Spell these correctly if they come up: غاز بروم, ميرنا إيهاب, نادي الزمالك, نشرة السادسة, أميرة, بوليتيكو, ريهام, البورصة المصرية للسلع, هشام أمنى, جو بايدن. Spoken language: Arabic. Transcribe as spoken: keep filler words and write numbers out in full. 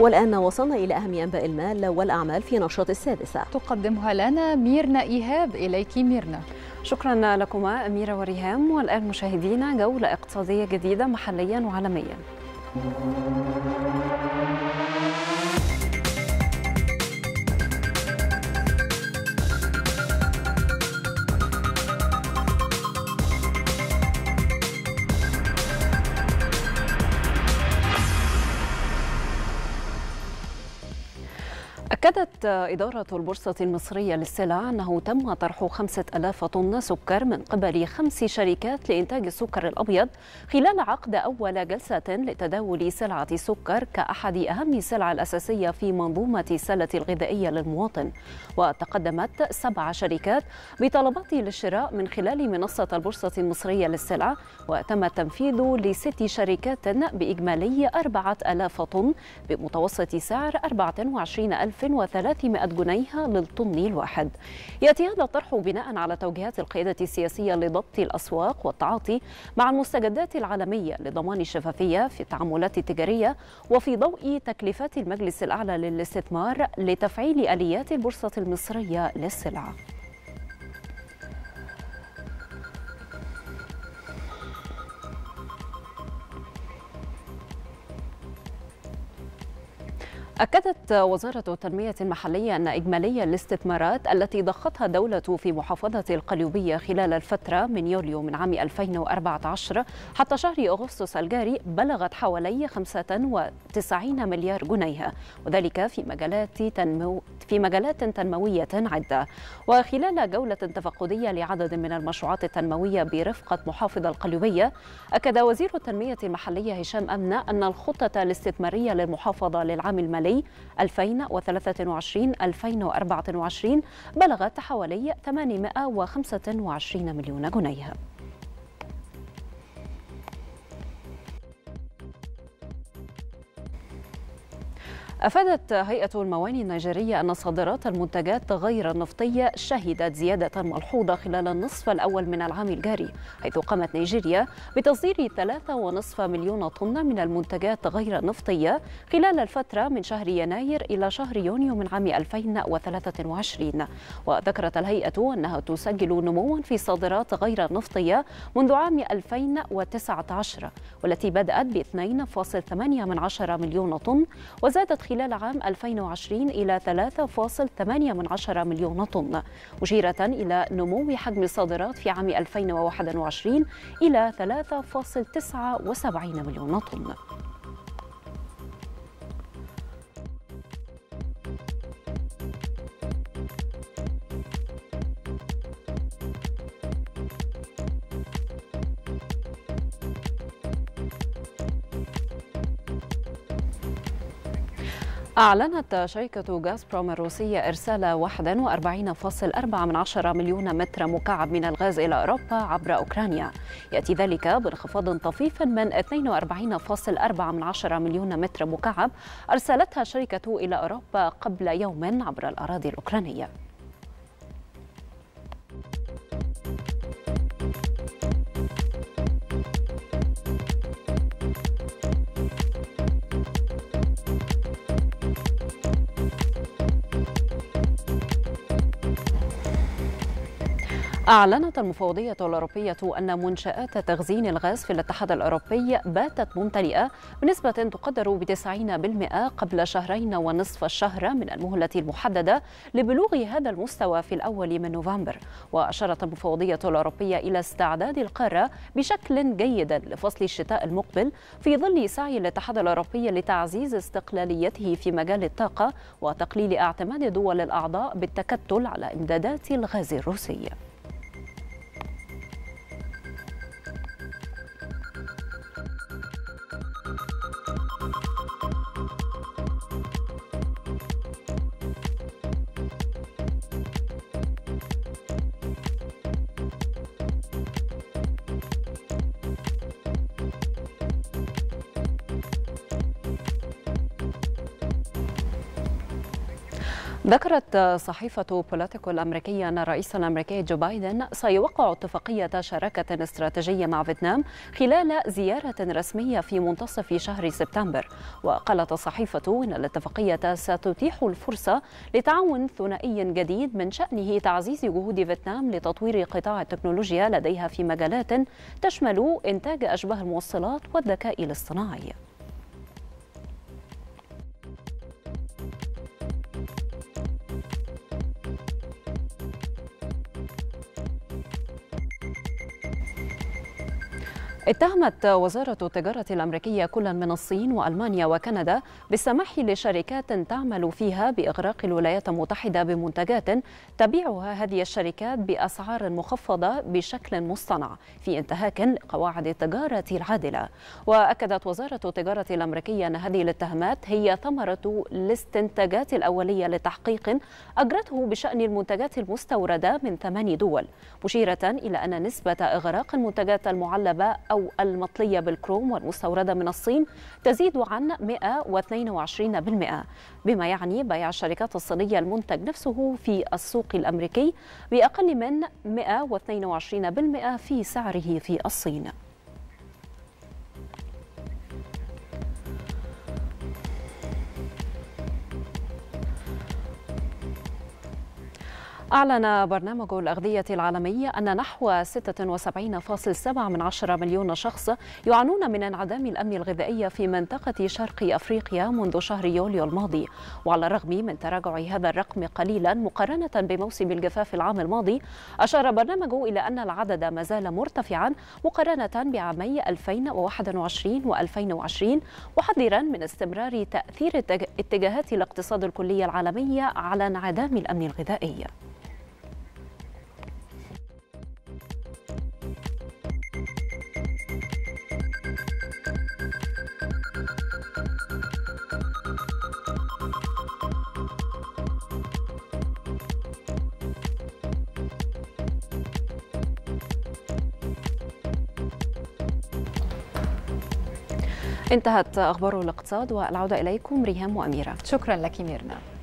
والآن وصلنا إلى أهم أنباء المال والأعمال في نشرة السادسة، تقدمها لنا ميرنا إيهاب. إليك ميرنا. شكرا لكما أميرة وريهام. والآن مشاهدينا جولة اقتصادية جديدة محليا وعالميا. أكدت إدارة البورصة المصرية للسلع أنه تم طرح خمسة آلاف طن سكر من قبل خمس شركات لإنتاج السكر الأبيض خلال عقد أول جلسة لتداول سلعة السكر كأحد أهم السلع الأساسية في منظومة السلة الغذائية للمواطن. وتقدمت سبع شركات بطلبات للشراء من خلال منصة البورصة المصرية للسلع، وتم التنفيذ لست شركات بإجمالي أربعة آلاف طن بمتوسط سعر أربعة وعشرين ألف وثلاثمائة جنيه للطن الواحد. يأتي هذا الطرح بناء على توجيهات القيادة السياسية لضبط الأسواق والتعاطي مع المستجدات العالمية لضمان الشفافية في التعاملات التجارية، وفي ضوء تكليفات المجلس الأعلى للاستثمار لتفعيل آليات البورصة المصرية للسلع. أكدت وزارة التنمية المحلية أن إجمالي الاستثمارات التي ضختها دولة في محافظة القليوبية خلال الفترة من يوليو من عام ألفين وأربعة عشر حتى شهر أغسطس الجاري بلغت حوالي خمسة وتسعين مليار جنيه، وذلك في مجالات تنمو في مجالات تنموية عدة. وخلال جولة تفقدية لعدد من المشروعات التنموية برفقة محافظة القليوبية، أكد وزير التنمية المحلية هشام أمنى أن الخطة الاستثمارية للمحافظة للعام المالي ألفين وثلاثة وعشرين ألفين وأربعة وعشرين بلغت حوالي ثمانمائة وخمسة وعشرين مليون جنيه. أفادت هيئة المواني النيجيرية أن صادرات المنتجات غير النفطية شهدت زيادة ملحوظة خلال النصف الأول من العام الجاري، حيث قامت نيجيريا بتصدير ثلاثة وخمسة مليون طن من المنتجات غير النفطية خلال الفترة من شهر يناير إلى شهر يونيو من عام ألفين وثلاثة وعشرين. وذكرت الهيئة أنها تسجل نموا في الصادرات غير النفطية منذ عام ألفين وتسعة عشر، والتي بدأت ب اثنين فاصلة ثمانية مليون طن وزادت خلال عام ألفين وعشرين إلى ثلاثة فاصلة ثمانية مليون طن، مشيرة إلى نمو حجم الصادرات في عام ألفين وواحد وعشرين إلى ثلاثة فاصلة تسعة وسبعين مليون طن. أعلنت شركة غاز بروم الروسية إرسال واحد وأربعين فاصلة أربعة مليون متر مكعب من الغاز إلى أوروبا عبر أوكرانيا. يأتي ذلك بانخفاض طفيف من اثنين وأربعين فاصلة أربعة مليون متر مكعب أرسلتها الشركة إلى أوروبا قبل يوم عبر الأراضي الأوكرانية. أعلنت المفوضية الأوروبية أن منشآت تخزين الغاز في الاتحاد الأوروبي باتت ممتلئة بنسبة تقدر ب تسعين بالمائة قبل شهرين ونصف الشهر من المهلة المحددة لبلوغ هذا المستوى في الأول من نوفمبر. وأشارت المفوضية الأوروبية إلى استعداد القارة بشكل جيد لفصل الشتاء المقبل في ظل سعي الاتحاد الأوروبي لتعزيز استقلاليته في مجال الطاقة وتقليل اعتماد الدول الأعضاء بالتكتل على إمدادات الغاز الروسي. ذكرت صحيفة بوليتيكو الأمريكية أن الرئيس الأمريكي جو بايدن سيوقع اتفاقية شراكة استراتيجية مع فيتنام خلال زيارة رسمية في منتصف شهر سبتمبر. وقالت الصحيفة أن الاتفاقية ستتيح الفرصة لتعاون ثنائي جديد من شأنه تعزيز جهود فيتنام لتطوير قطاع التكنولوجيا لديها في مجالات تشمل إنتاج أشباه الموصلات والذكاء الاصطناعي. اتهمت وزارة التجارة الأمريكية كلا من الصين وألمانيا وكندا بالسماح لشركات تعمل فيها بإغراق الولايات المتحدة بمنتجات تبيعها هذه الشركات بأسعار مخفضة بشكل مصطنع في انتهاك لقواعد التجارة العادلة. وأكدت وزارة التجارة الأمريكية أن هذه الاتهامات هي ثمرة الاستنتاجات الأولية لتحقيق أجرته بشأن المنتجات المستوردة من ثماني دول، مشيرة إلى أن نسبة إغراق المنتجات المعلبة أو أو المطلية بالكروم والمستوردة من الصين تزيد عن مئة واثنين وعشرين بالمئة، بما يعني بيع الشركات الصينية المنتج نفسه في السوق الأمريكي بأقل من مئة واثنين وعشرين بالمئة في سعره في الصين. أعلن برنامج الأغذية العالمي أن نحو ستة وسبعين فاصلة سبعة مليون شخص يعانون من انعدام الأمن الغذائي في منطقة شرق أفريقيا منذ شهر يوليو الماضي. وعلى الرغم من تراجع هذا الرقم قليلا مقارنة بموسم الجفاف العام الماضي، أشار برنامجه إلى أن العدد ما زال مرتفعا مقارنة بعامي ألفين وواحد وعشرين وألفين وعشرين، وحذرا من استمرار تأثير اتجاهات الاقتصاد الكلية العالمية على انعدام الأمن الغذائي. انتهت أخبار الاقتصاد والعودة إليكم ريهام وأميرة. شكرا لك ميرنا.